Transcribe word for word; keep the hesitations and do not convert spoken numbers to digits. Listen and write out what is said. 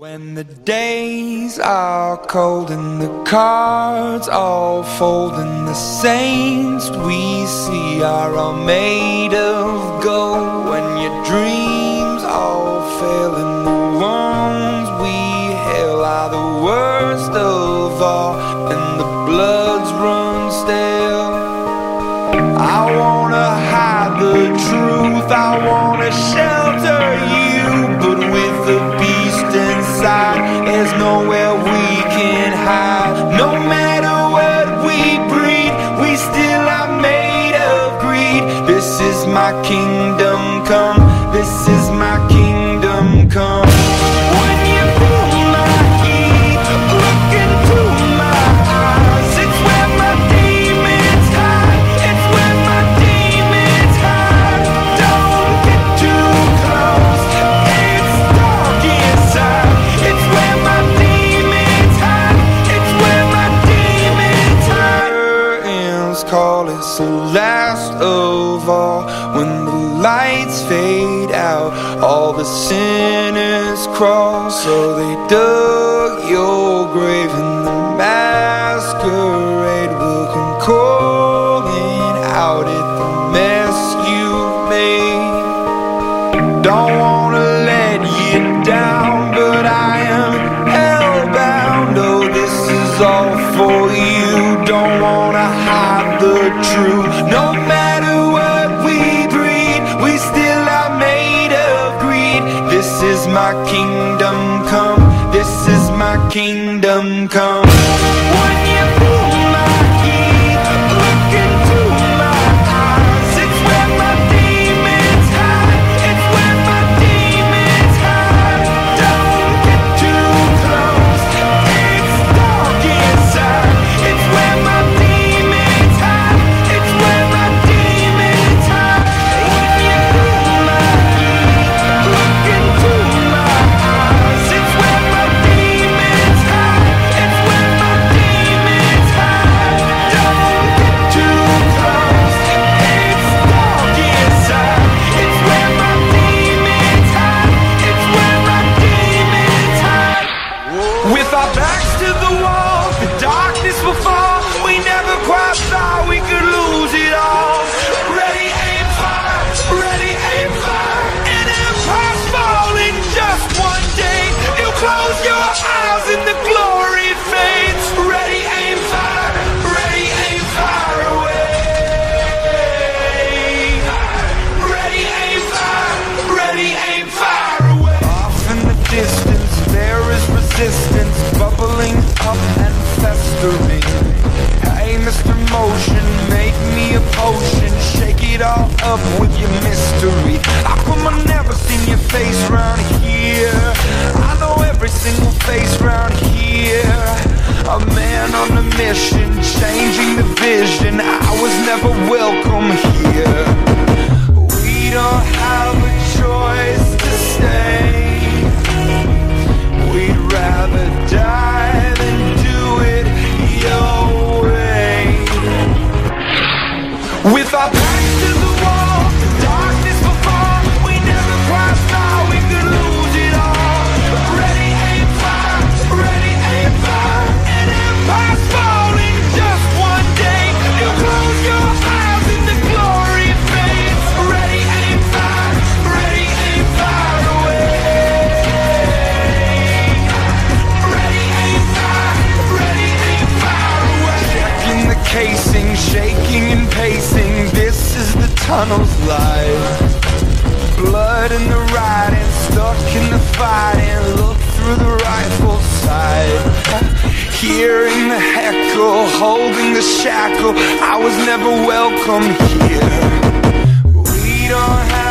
When the days are cold and the cards all fold, and the saints we see are all made of gold, when your dreams all fail and the wrongs we hail are the worst of all, and the bloods run stale. I wanna hide the truth, I wanna shelter you, but with the inside, there's nowhere we can hide. No matter what we breed, we still are made of greed. This is my kingdom come, this is my kingdom come. When you pull my heat, look into my eyes, it's where my demons hide, it's where my demons hide. Don't get too close, it's dark inside, call it the last of all. When the lights fade out, all the sinners crawl, so they dug your grave and the masquerade will come calling out at the mess you made. Don't wanna let you down, but I am hellbound. Oh, this is all for you, don't wanna hide the truth. No matter what we breed, we still are made of greed. This is my kingdom come, this is my kingdom come. When you pull my heat, look into my eyes, it's where my demons hide, it's where my demons hide. Don't get too close, it's dark inside, it's where my demons hide. With our backs to the wall, the darkness will fall. We never quite thought we could lose it all. Ready, aim, fire, ready, aim, fire. An empire's falling just one day. You close your eyes and the glory fades. Ready, aim, fire, ready, aim, fire away. Ready, aim, fire, ready, aim, fire away. Off in the distance, there is resistance, bubbling up and festering. Hey, Mister Motion, make me a potion, shake it all up with your mystery. I put my nervous in your face round here, I know every single face round here. A man on a mission, changing the vision, I was never welcome here. We don't have a choice to stay, we'd rather die than do it your way. With our backs to the wall, the darkness will fall. We never quite thought we could lose it all. Ready, aim, fire, ready, aim, fire. An empire's falling just one day. You close your eyes and the glory fades. Ready, aim, fire, ready, aim, fire away. Casing, shaking and pacing, this is the tunnel's life. Blood in the riding, stuck in the fighting, look through the rifle sight. Hearing the heckle, holding the shackle, I was never welcome here. We don't have